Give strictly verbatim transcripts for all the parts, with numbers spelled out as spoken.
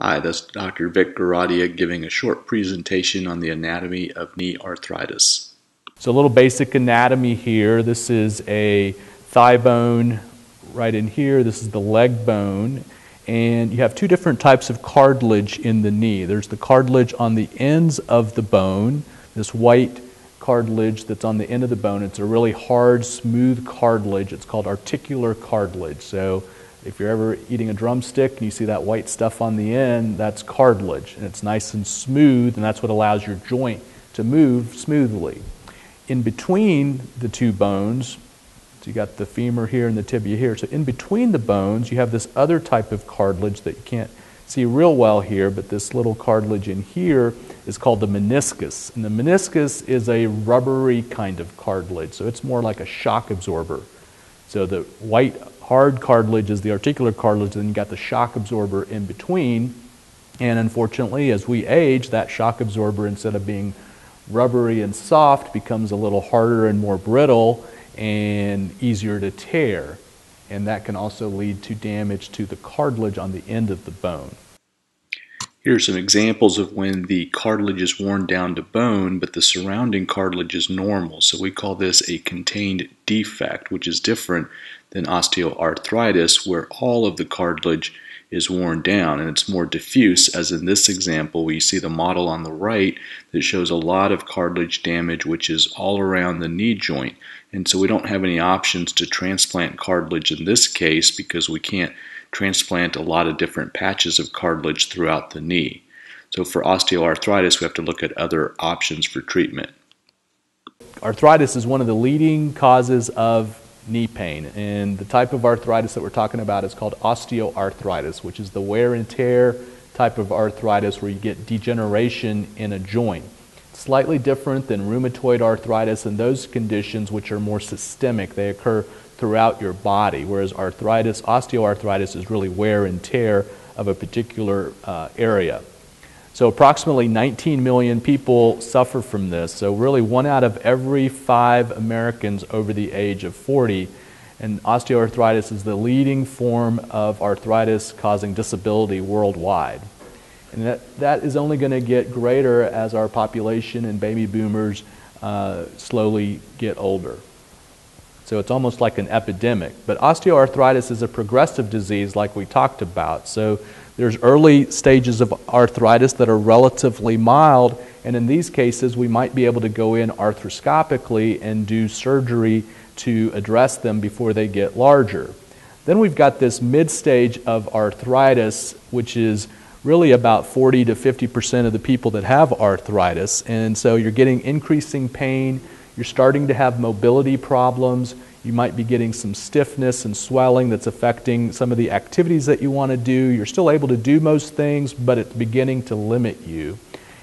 Hi, that's Doctor Vic Goradia giving a short presentation on the anatomy of knee arthritis. So a little basic anatomy here. This is a thigh bone right in here. This is the leg bone. And you have two different types of cartilage in the knee. There's the cartilage on the ends of the bone, this white cartilage that's on the end of the bone. It's a really hard, smooth cartilage. It's called articular cartilage. So if you're ever eating a drumstick and you see that white stuff on the end, that's cartilage, and it's nice and smooth, and that's what allows your joint to move smoothly. In between the two bones, so you got the femur here and the tibia here, so in between the bones you have this other type of cartilage that you can't see real well here, but this little cartilage in here is called the meniscus, and the meniscus is a rubbery kind of cartilage, so it's more like a shock absorber. So the white hard cartilage is the articular cartilage, then you got the shock absorber in between. And unfortunately, as we age, that shock absorber, instead of being rubbery and soft, becomes a little harder and more brittle and easier to tear. And that can also lead to damage to the cartilage on the end of the bone. Here are some examples of when the cartilage is worn down to bone, but the surrounding cartilage is normal. So we call this a contained defect, which is different than osteoarthritis, where all of the cartilage is worn down and it's more diffuse, as in this example where you see the model on the right that shows a lot of cartilage damage, which is all around the knee joint. And so we don't have any options to transplant cartilage in this case because we can't transplant a lot of different patches of cartilage throughout the knee. So for osteoarthritis, we have to look at other options for treatment. Arthritis is one of the leading causes of knee pain, and the type of arthritis that we're talking about is called osteoarthritis, which is the wear and tear type of arthritis where you get degeneration in a joint. Slightly different than rheumatoid arthritis and those conditions which are more systemic. They occur throughout your body, whereas arthritis, osteoarthritis, is really wear and tear of a particular uh, area. So approximately nineteen million people suffer from this. So really one out of every five Americans over the age of forty, and osteoarthritis is the leading form of arthritis causing disability worldwide. And that, that is only going to get greater as our population and baby boomers uh, slowly get older. So it's almost like an epidemic. But osteoarthritis is a progressive disease like we talked about. So there's early stages of arthritis that are relatively mild, and in these cases we might be able to go in arthroscopically and do surgery to address them before they get larger. Then we've got this mid-stage of arthritis, which is really about forty to fifty percent of the people that have arthritis, and so you're getting increasing pain. You're starting to have mobility problems. You might be getting some stiffness and swelling that's affecting some of the activities that you want to do. You're still able to do most things, but it's beginning to limit you.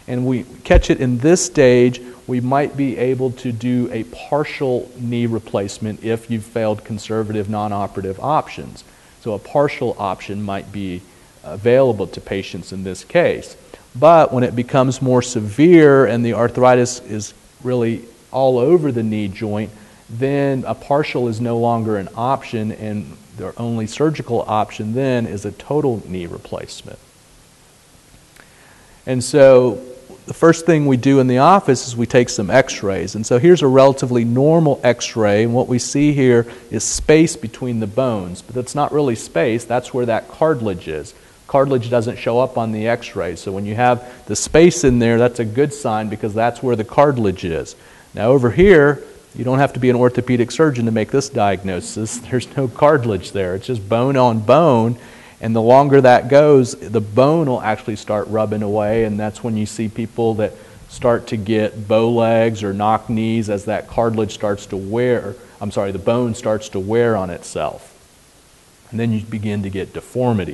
And we catch it in this stage, we might be able to do a partial knee replacement if you've failed conservative non-operative options. So a partial option might be available to patients in this case. But when it becomes more severe and the arthritis is really all over the knee joint, then a partial is no longer an option, and their only surgical option then is a total knee replacement. And so the first thing we do in the office is we take some x-rays, and so here's a relatively normal x-ray, and what we see here is space between the bones, but that's not really space, that's where that cartilage is. Cartilage doesn't show up on the x-ray, so when you have the space in there, that's a good sign because that's where the cartilage is. Now over here, you don't have to be an orthopedic surgeon to make this diagnosis. There's no cartilage there. It's just bone on bone, and the longer that goes, the bone will actually start rubbing away, and that's when you see people that start to get bow legs or knock knees as that cartilage starts to wear, I'm sorry, the bone starts to wear on itself. And then you begin to get deformity.